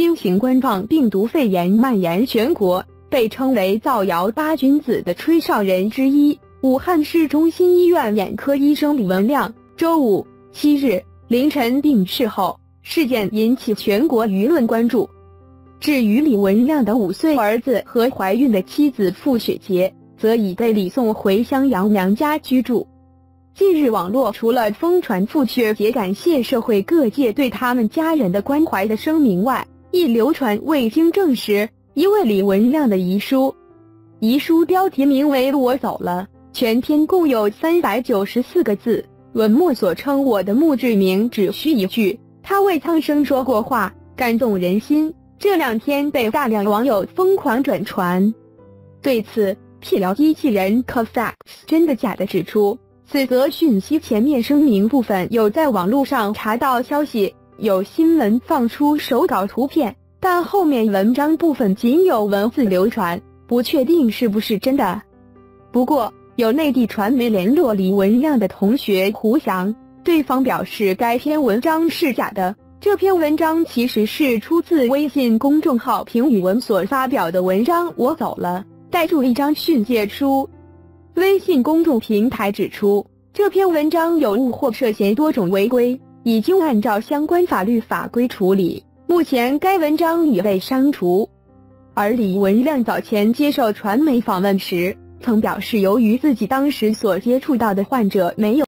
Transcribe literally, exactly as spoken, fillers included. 新型冠状病毒肺炎蔓延全国，被称为造谣八君子的吹哨人之一。武汉市中心医院眼科医生李文亮周五七日凌晨病逝后，事件引起全国舆论关注。至于李文亮的五岁儿子和怀孕的妻子付雪洁，则已被礼送回襄阳娘家居住。 近日，网络除了疯传付雪洁感谢社会各界对他们家人的关怀的声明外，亦流传未经证实一位李文亮的遗书。遗书标题名为《我走了》，全篇共有三百九十四个字。文末所称“我的墓志铭只需一句，他为苍生说过话”，感动人心。这两天被大量网友疯狂转传。对此，辟谣机器人 K F A X 真的假的指出。 此则讯息前面声明部分有在网络上查到消息，有新闻放出手稿图片，但后面文章部分仅有文字流传，不确定是不是真的。不过，有内地传媒联络李文亮的同学胡翔，对方表示该篇文章是假的。这篇文章其实是出自微信公众号评语文所发表的文章《我走了》，带注一张训诫书。 微信公众平台指出，这篇文章有误或涉嫌多种违规，已经按照相关法律法规处理。目前该文章已被删除。而李文亮早前接受传媒访问时，曾表示，由于自己当时所接触到的患者没有。